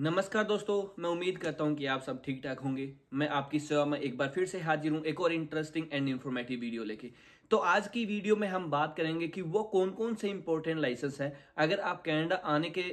नमस्कार दोस्तों, मैं उम्मीद करता हूं कि आप सब ठीक ठाक होंगे। मैं आपकी सेवा में एक बार फिर से हाजिर हूं एक और इंटरेस्टिंग एंड इंफॉर्मेटिव वीडियो लेके। तो आज की वीडियो में हम बात करेंगे कि वो कौन कौन से इंपॉर्टेंट लाइसेंस है अगर आप कनाडा आने के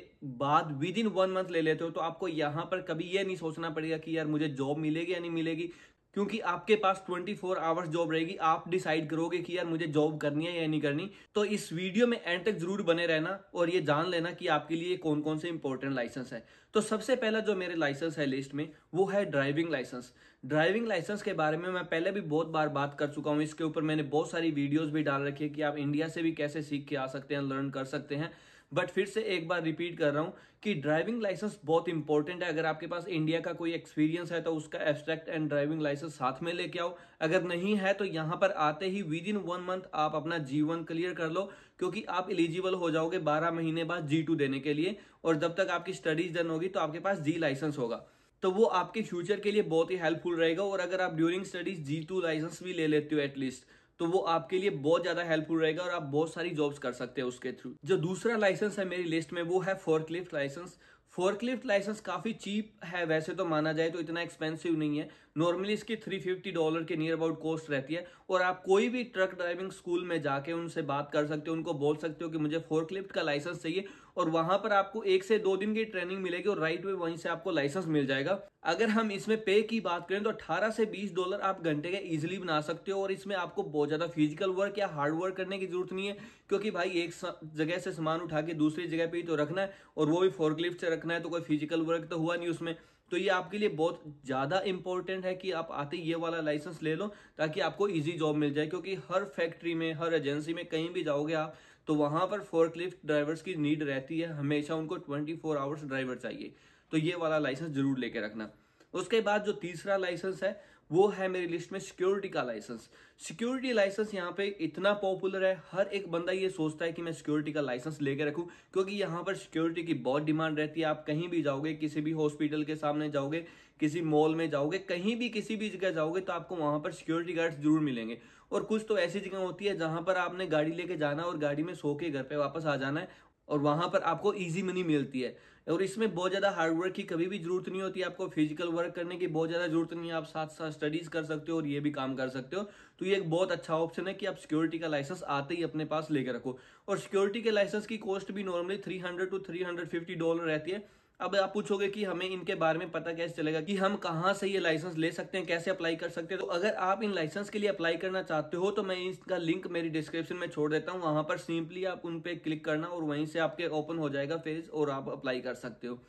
बाद विद इन 1 मंथ ले लेते हो तो आपको यहाँ पर कभी ये नहीं सोचना पड़ेगा कि यार मुझे जॉब मिलेगी या नहीं मिलेगी, क्योंकि आपके पास 24 आवर्स जॉब रहेगी। आप डिसाइड करोगे कि यार मुझे जॉब करनी है या नहीं करनी। तो इस वीडियो में एंड तक जरूर बने रहना और ये जान लेना कि आपके लिए कौन कौन से इंपॉर्टेंट लाइसेंस है। तो सबसे पहला जो मेरे लाइसेंस है लिस्ट में वो है ड्राइविंग लाइसेंस। ड्राइविंग लाइसेंस के बारे में मैं पहले भी बहुत बार बात कर चुका हूँ, इसके ऊपर मैंने बहुत सारी वीडियोज भी डाल रखी है कि आप इंडिया से भी कैसे सीख के आ सकते हैं, लर्न कर सकते हैं। बट फिर से एक बार रिपीट कर रहा हूँ कि ड्राइविंग लाइसेंस बहुत इंपॉर्टेंट है। अगर आपके पास इंडिया का कोई एक्सपीरियंस है तो उसका एब्स्ट्रैक्ट एंड ड्राइविंग लाइसेंस साथ में लेके आओ। अगर नहीं है तो यहाँ पर आते ही विद इन 1 मंथ आप अपना G1 क्लियर कर लो, क्योंकि आप एलिजिबल हो जाओगे 12 महीने बाद G2 देने के लिए। और जब तक आपकी स्टडीज डन होगी तो आपके पास G लाइसेंस होगा, तो वो आपके फ्यूचर के लिए बहुत ही हेल्पफुल रहेगा। और अगर आप ड्यूरिंग स्टडीज G2 लाइसेंस भी ले लेते हो एटलीस्ट, तो वो आपके लिए बहुत ज्यादा हेल्पफुल रहेगा और आप बहुत सारी जॉब्स कर सकते हैं उसके थ्रू। जो दूसरा लाइसेंस है मेरी लिस्ट में वो है फोर्कलिफ्ट लाइसेंस। फोर्कलिफ्ट लाइसेंस काफी चीप है, वैसे तो माना जाए तो इतना एक्सपेंसिव नहीं है। नॉर्मली इसकी $350 के नियर अबाउट कॉस्ट रहती है। और आप कोई भी ट्रक ड्राइविंग स्कूल में जाके उनसे बात कर सकते हो, उनको बोल सकते हो कि मुझे फोर्कलिफ्ट का लाइसेंस चाहिए, और वहां पर आपको 1 से 2 दिन की ट्रेनिंग मिलेगी और राइट वे वहीं से आपको लाइसेंस मिल जाएगा। अगर हम इसमें पे की बात करें तो $18 से $20 आप घंटे का इजिली बना सकते हो। और इसमें आपको बहुत ज्यादा फिजिकल वर्क या हार्ड वर्क करने की जरूरत नहीं है, क्योंकि भाई एक जगह से सामान उठा के दूसरी जगह पे ही तो रखना है, और वो भी फोर्कलिफ्ट से रखना है, तो कोई फिजिकल वर्क तो हुआ नहीं उसमें। तो ये आपके लिए बहुत ज़्यादा इंपॉर्टेंट है कि आप आते ये वाला लाइसेंस ले लो, ताकि आपको इजी जॉब मिल जाए। क्योंकि हर फैक्ट्री में, हर एजेंसी में कहीं भी जाओगे आप, तो वहाँ पर फोर्कलिफ्ट ड्राइवर्स की नीड रहती है हमेशा, उनको 24 आवर्स ड्राइवर चाहिए। तो ये वाला लाइसेंस जरूर लेके रखना। उसके बाद जो तीसरा लाइसेंस है वो है मेरी लिस्ट में सिक्योरिटी का लाइसेंस। सिक्योरिटी लाइसेंस यहाँ पे इतना पॉपुलर है, हर एक बंदा ये सोचता है कि मैं सिक्योरिटी का लाइसेंस लेके रखूँ, क्योंकि यहाँ पर सिक्योरिटी की बहुत डिमांड रहती है। आप कहीं भी जाओगे, किसी भी हॉस्पिटल के सामने जाओगे, किसी मॉल में जाओगे, कहीं भी किसी भी जगह जाओगे तो आपको वहाँ पर सिक्योरिटी गार्ड्स जरूर मिलेंगे। और कुछ तो ऐसी जगह होती है जहाँ पर आपने गाड़ी लेके जाना और गाड़ी में सो के घर पे वापस आ जाना है, और वहाँ पर आपको इजी मनी मिलती है। और इसमें बहुत ज़्यादा हार्डवर्क की कभी भी ज़रूरत नहीं होती, आपको फिजिकल वर्क करने की बहुत ज़्यादा ज़रूरत नहीं है। आप साथ साथ स्टडीज़ कर सकते हो और ये भी काम कर सकते हो। तो ये एक बहुत अच्छा ऑप्शन है कि आप सिक्योरिटी का लाइसेंस आते ही अपने पास लेकर रखो। और सिक्योरिटी के लाइसेंस की कॉस्ट भी नॉर्मली $300 से $350 रहती है। अब आप पूछोगे कि हमें इनके बारे में पता कैसे चलेगा कि हम कहाँ से ये लाइसेंस ले सकते हैं, कैसे अप्लाई कर सकते हैं। तो अगर आप इन लाइसेंस के लिए अप्लाई करना चाहते हो तो मैं इसका लिंक मेरी डिस्क्रिप्शन में छोड़ देता हूँ। वहाँ पर सिंपली आप उन पे क्लिक करना और वहीं से आपके ओपन हो जाएगा पेज और आप अप्लाई कर सकते हो।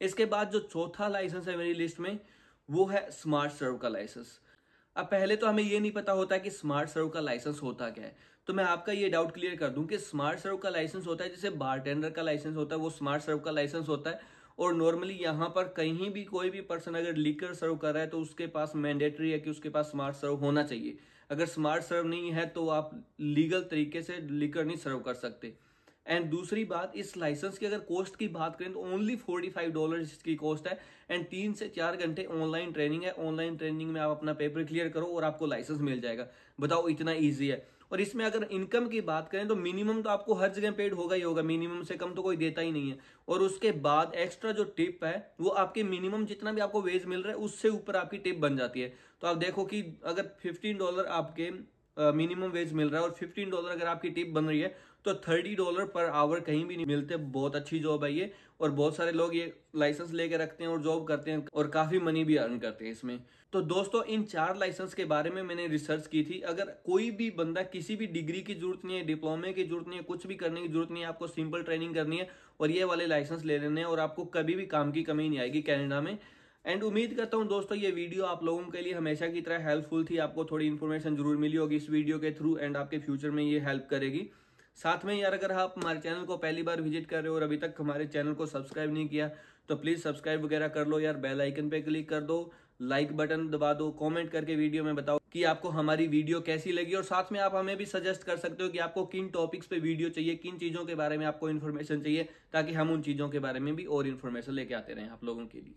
इसके बाद जो चौथा लाइसेंस है मेरी लिस्ट में वो है स्मार्ट सर्व का लाइसेंस। अब पहले तो हमें ये नहीं पता होता कि स्मार्ट सर्व का लाइसेंस होता क्या है, तो मैं आपका ये डाउट क्लियर कर दूं कि स्मार्ट सर्व का लाइसेंस होता है, जैसे बारटेंडर का लाइसेंस होता है, वो स्मार्ट सर्व का लाइसेंस होता है। और नॉर्मली यहाँ पर कहीं भी कोई भी पर्सन अगर लिकर सर्व कर रहा है तो उसके पास मैंडेटरी है कि उसके पास स्मार्ट सर्व होना चाहिए। अगर स्मार्ट सर्व नहीं है तो आप लीगल तरीके से लिकर नहीं सर्व कर सकते। एंड दूसरी बात, इस लाइसेंस की अगर कॉस्ट की बात करें तो ओनली $45 इसकी कॉस्ट है। एंड 3 से 4 घंटे ऑनलाइन ट्रेनिंग है। ऑनलाइन ट्रेनिंग में आप अपना पेपर क्लियर करो और आपको लाइसेंस मिल जाएगा। बताओ इतना ईजी है। और इसमें अगर इनकम की बात करें तो मिनिमम तो आपको हर जगह पेड होगा ही होगा, मिनिमम से कम तो कोई देता ही नहीं है। और उसके बाद एक्स्ट्रा जो टिप है वो आपके मिनिमम जितना भी आपको वेज मिल रहा है उससे ऊपर आपकी टिप बन जाती है। तो आप देखो कि अगर $15 आपके मिनिमम वेज मिल रहा है और $15 अगर आपकी टिप बन रही है तो $30 पर आवर कहीं भी नहीं मिलते। बहुत अच्छी जॉब है ये, और बहुत सारे लोग ये लाइसेंस लेके रखते हैं और जॉब करते हैं और काफ़ी मनी भी अर्न करते हैं इसमें। तो दोस्तों, इन 4 लाइसेंस के बारे में मैंने रिसर्च की थी। अगर कोई भी बंदा, किसी भी डिग्री की जरूरत नहीं है, डिप्लोमे की जरूरत नहीं है, कुछ भी करने की जरूरत नहीं है, आपको सिंपल ट्रेनिंग करनी है और ये वाले लाइसेंस ले लेने हैं, और आपको कभी भी काम की कमी नहीं आएगी कनाडा में। एंड उम्मीद करता हूँ दोस्तों ये वीडियो आप लोगों के लिए हमेशा की तरह हेल्पफुल थी। आपको थोड़ी इन्फॉर्मेशन जरूर मिली होगी इस वीडियो के थ्रू, एंड आपके फ्यूचर में ये हेल्प करेगी। साथ में यार, अगर आप हमारे चैनल को पहली बार विजिट कर रहे हो और अभी तक हमारे चैनल को सब्सक्राइब नहीं किया तो प्लीज़ सब्सक्राइब वगैरह कर लो यार। बेल आइकन पे क्लिक कर दो, लाइक बटन दबा दो, कमेंट करके वीडियो में बताओ कि आपको हमारी वीडियो कैसी लगी। और साथ में आप हमें भी सजेस्ट कर सकते हो कि आपको किन टॉपिक्स पे वीडियो चाहिए, किन चीज़ों के बारे में आपको इन्फॉर्मेशन चाहिए, ताकि हम उन चीज़ों के बारे में भी और इन्फॉर्मेशन लेके आते रहें आप लोगों के लिए।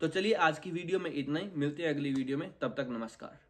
तो चलिए, आज की वीडियो में इतना ही। मिलते हैं अगली वीडियो में, तब तक नमस्कार।